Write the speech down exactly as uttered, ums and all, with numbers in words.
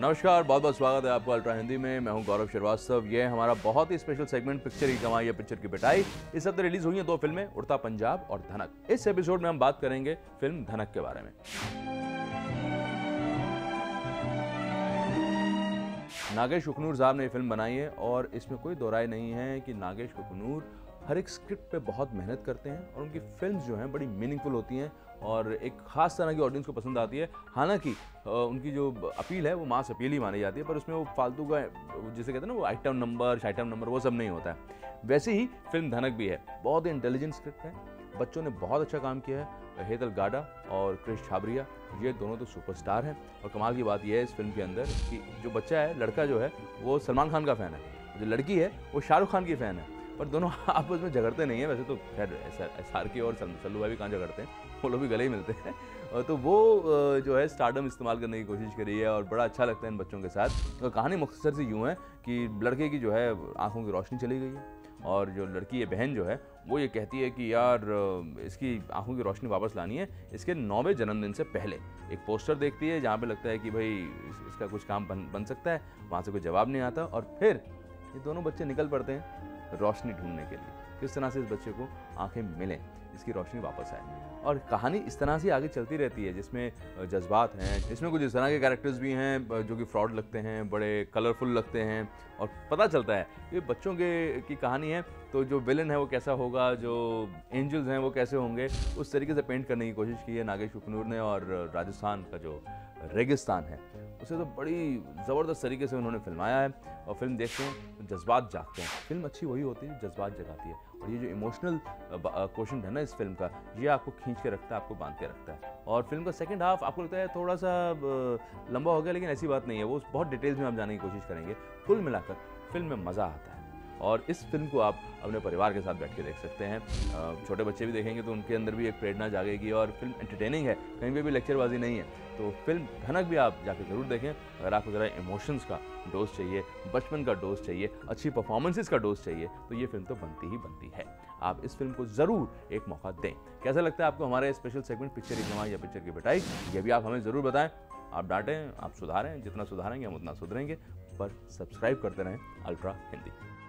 नमस्कार, बहुत बहुत स्वागत है आपको अल्ट्रा हिंदी में। मैं हूं गौरव श्रीवास्तव। ये हमारा बहुत ही स्पेशल सेगमेंट पिक्चर की कमाई या पिक्चर की पिटाई। इस हफ्ते रिलीज हुई हैं दो फिल्में, उड़ता पंजाब और धनक। इस एपिसोड में हम बात करेंगे फिल्म धनक के बारे में। नागेश कुकनूर साहब ने ये फिल्म बनाई है और इसमें कोई दो राय नहीं है कि नागेश कुकनूर हर एक स्क्रिप्ट पे बहुत मेहनत करते हैं और उनकी फिल्म्स जो हैं बड़ी मीनिंगफुल होती हैं और एक ख़ास तरह की ऑडियंस को पसंद आती है। हालांकि उनकी जो अपील है वो मास अपील ही मानी जाती है, पर उसमें वो फालतू का जिसे कहते हैं ना वो आइटम नंबर शाइटम नंबर वो सब नहीं होता है। वैसे ही फिल्म धनक भी है, बहुत ही इंटेलिजेंट स्क्रिप्ट है, बच्चों ने बहुत अच्छा काम किया है। हेतल गाडा और क्रिश छाबरिया ये दोनों तो सुपरस्टार हैं और कमाल की बात यह है इस फिल्म के अंदर कि जो बच्चा है, लड़का जो है वो सलमान खान का फ़ैन है, जो लड़की है वो शाहरुख खान की फ़ैन है, पर दोनों आपस में झगड़ते नहीं हैं। वैसे तो खैर एस आर के और सल्लू भाई भी कहाँ झगड़ते हैं, वो लोग भी गले ही मिलते हैं। तो वो जो है स्टारडम इस्तेमाल करने की कोशिश करी है और बड़ा अच्छा लगता है इन बच्चों के साथ। तो कहानी मुख्तसर से यूँ है कि लड़के की जो है आँखों की रोशनी चली गई है और जो लड़की ये बहन जो है वो ये कहती है कि यार इसकी आंखों की रोशनी वापस लानी है। इसके नौवें जन्मदिन से पहले एक पोस्टर देखती है जहाँ पे लगता है कि भाई इसका कुछ काम बन बन सकता है, वहाँ से कोई जवाब नहीं आता और फिर ये दोनों बच्चे निकल पड़ते हैं रोशनी ढूंढने के लिए, किस तरह से इस बच्चे को आँखें मिलें, इसकी रोशनी वापस आए। और कहानी इस तरह से आगे चलती रहती है जिसमें जज्बात हैं, इसमें कुछ इस तरह के कैरेक्टर्स भी हैं जो कि फ्रॉड लगते हैं, बड़े कलरफुल लगते हैं और पता चलता है ये बच्चों के की कहानी है। तो जो विलन है वो कैसा होगा, जो एंजल्स हैं वो कैसे होंगे, उस तरीके से पेंट करने की कोशिश की है नागेश कुकनूर ने। और राजस्थान का जो रेगिस्तान है उसे तो बड़ी ज़बरदस्त तरीके से उन्होंने फिल्माया है और फिल्म देखते हैं तो जज्बात जागते हैं। फिल्म अच्छी वही होती है जज्बात जगाती है और ये जो इमोशनल क्वेश्चन है ना इस फिल्म का, ये आपको खींच के रखता है, आपको बांध के रखता है। और फिल्म का सेकंड हाफ आपको लगता है थोड़ा सा लंबा हो गया, लेकिन ऐसी बात नहीं है, वो बहुत डिटेल्स में आप जाने की कोशिश करेंगे। कुल मिलाकर फिल्म में मज़ा आता है और इस फिल्म को आप अपने परिवार के साथ बैठ के देख सकते हैं। छोटे बच्चे भी देखेंगे तो उनके अंदर भी एक प्रेरणा जागेगी और फिल्म एंटरटेनिंग है, कहीं पर भी लेक्चरबाजी नहीं है। तो फिल्म धनक भी आप जाके ज़रूर देखें अगर आपको ज़रा इमोशंस का डोज चाहिए, बचपन का डोज चाहिए, अच्छी परफॉर्मेंसेस का डोज चाहिए, तो ये फिल्म तो बनती ही बनती है। आप इस फिल्म को ज़रूर एक मौका दें। कैसा लगता है आपको हमारे स्पेशल सेगमेंट पिक्चर की कमाई या पिक्चर की पिटाई, ये भी आप हमें ज़रूर बताएं। आप डांटें, आप सुधारें, जितना सुधारेंगे हम उतना सुधरेंगे, पर सब्सक्राइब करते रहें अल्ट्रा हिंदी।